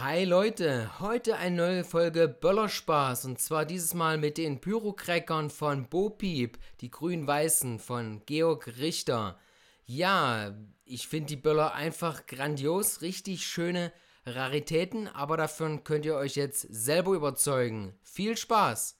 Hi Leute, heute eine neue Folge Böllerspaß und zwar dieses Mal mit den Pyro Crackern von Bo Peep, die grün-weißen von Georg Richter. Ja, ich finde die Böller einfach grandios, richtig schöne Raritäten, aber davon könnt ihr euch jetzt selber überzeugen. Viel Spaß!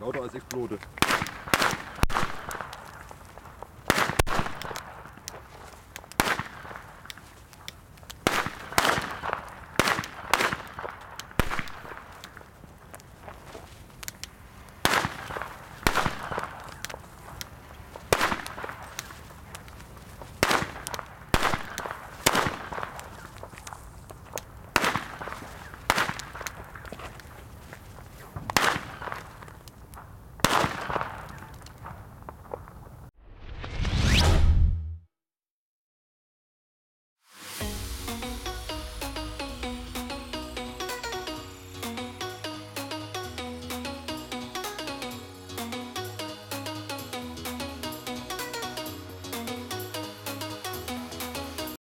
Lauter als Explode.